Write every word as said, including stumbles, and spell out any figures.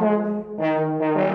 Oh, get a